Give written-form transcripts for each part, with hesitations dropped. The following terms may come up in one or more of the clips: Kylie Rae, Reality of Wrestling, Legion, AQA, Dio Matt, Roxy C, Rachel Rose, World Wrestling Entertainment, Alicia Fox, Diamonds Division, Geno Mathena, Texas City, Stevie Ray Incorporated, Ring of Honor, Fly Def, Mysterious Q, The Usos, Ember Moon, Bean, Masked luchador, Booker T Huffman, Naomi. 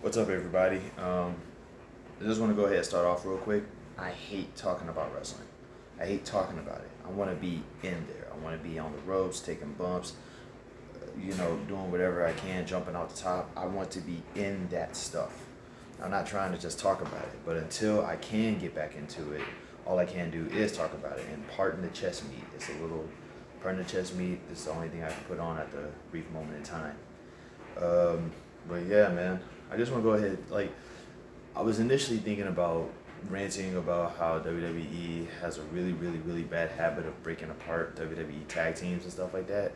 What's up, everybody? I just want to go ahead and start off real quick. I hate talking about wrestling. I hate talking about it. I want to be in there. I want to be on the ropes, taking bumps, you know, doing whatever I can, jumping off the top. I want to be in that stuff. I'm not trying to just talk about it, but until I can get back into it, all I can do is talk about it. And parting the chest meat, it's a little, parting the chest meat is the only thing I can put on at the brief moment in time. But yeah, man, I just want to go ahead, like, I was initially thinking about ranting about how WWE has a really bad habit of breaking apart WWE tag teams and stuff like that,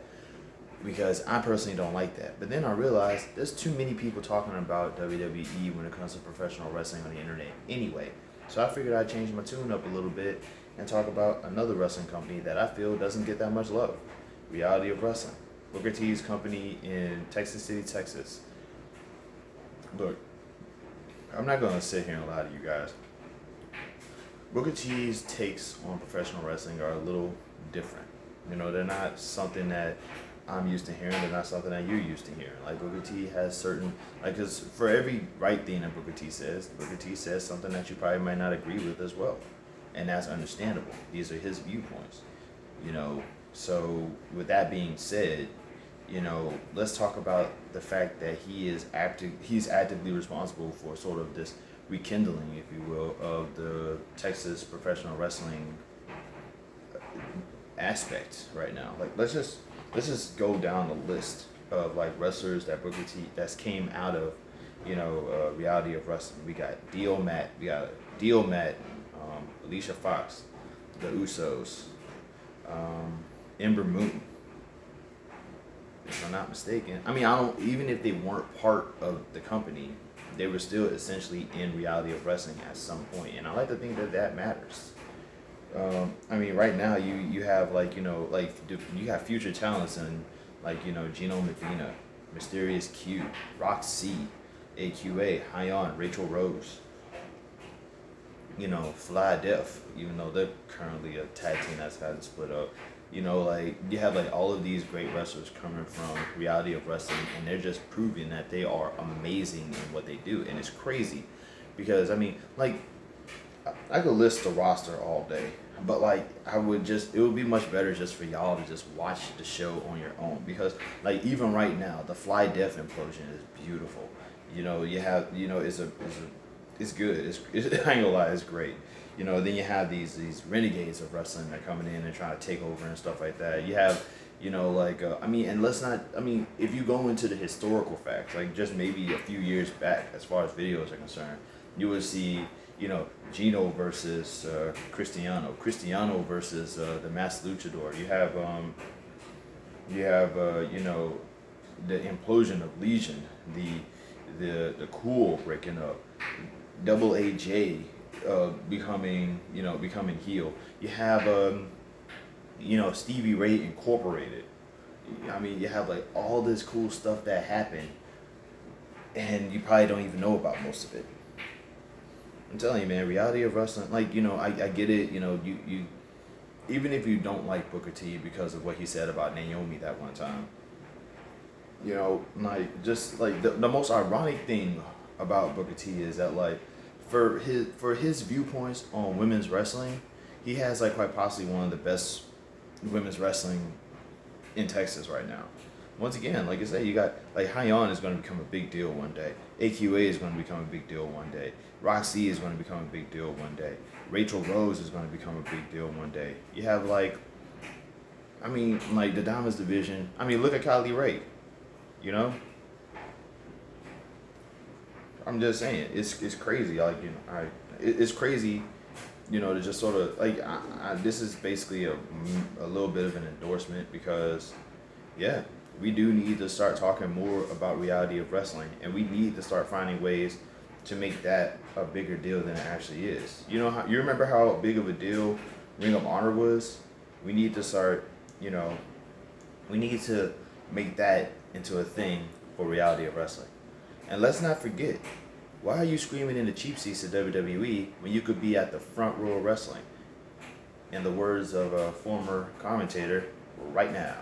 because I personally don't like that. But then I realized there's too many people talking about WWE when it comes to professional wrestling on the internet anyway. So I figured I'd change my tune up a little bit and talk about another wrestling company that I feel doesn't get that much love, Reality of Wrestling, Booker T's company in Texas City, Texas. Look, I'm not going to sit here and lie to you guys. Booker T's takes on professional wrestling are a little different. You know, they're not something that I'm used to hearing. They're not something that you're used to hearing. Like, Booker T has certain, like, because for every right thing that Booker T says something that you probably might not agree with as well. And that's understandable. These are his viewpoints, you know. So with that being said, you know, let's talk about the fact that he is actively responsible for sort of this rekindling, if you will, of the Texas professional wrestling aspect right now. Like, let's just go down the list of, like, wrestlers that Booker T that's came out of, you know, Reality of Wrestling. We got Dio Matt, Alicia Fox, The Usos, Ember Moon. If I'm not mistaken, I mean, I don't, even if they weren't part of the company, they were still essentially in Reality of Wrestling at some point, and I like to think that that matters. I mean, right now you have, like, you know, like, you have future talents and, like, you know, Geno Mathena, Mysterious Q, Roxy C, AQA, High On, Rachel Rose, you know, Fly Def, even though they're currently a tag team that's gotten split up. You know, like, you have, like, all of these great wrestlers coming from Reality of Wrestling, and they're just proving that they are amazing in what they do. And it's crazy because, I mean, like, I could list the roster all day, but, like, it would be much better just for y'all to just watch the show on your own, because, like, even right now, the Fly Def implosion is beautiful. You know, you have, you know, it's good. It's I ain't gonna lie, it's great. You know, then you have these renegades of wrestling that are coming in and trying to take over and stuff like that. You have, you know, like, I mean, and let's not, I mean, if you go into the historical facts, like, just maybe a few years back, as far as videos are concerned, you would see, you know, Geno versus Cristiano versus the Masked Luchador. You have you know, the implosion of Legion, the cool breaking up, Double AJ becoming heel. You have you know, Stevie Ray Incorporated. I mean, you have, like, all this cool stuff that happened, and you probably don't even know about most of it. I'm telling you, man, Reality of Wrestling, like, you know, I get it, you know, you even if you don't like Booker T because of what he said about Naomi that one time, you know, like, just like the most ironic thing about Booker T is that, like, for his viewpoints on women's wrestling, he has, like, quite possibly one of the best women's wrestling in Texas right now. Once again, like I say, you got, like, High On is going to become a big deal one day. AQA is going to become a big deal one day. Roxy is going to become a big deal one day. Rachel Rose is going to become a big deal one day. You have, like, I mean, like, the Diamonds Division. I mean, look at Kylie Rae, you know? I'm just saying, it's crazy, like, you know, it's crazy, you know, to just sort of, like, this is basically a little bit of an endorsement, because, yeah, we do need to start talking more about Reality of Wrestling, and we need to start finding ways to make that a bigger deal than it actually is. You know, you remember how big of a deal Ring of Honor was? We need to start, you know, we need to make that into a thing for Reality of Wrestling. And let's not forget, why are you screaming in the cheap seats of WWE when you could be at the front row of wrestling? In the words of a former commentator, right now.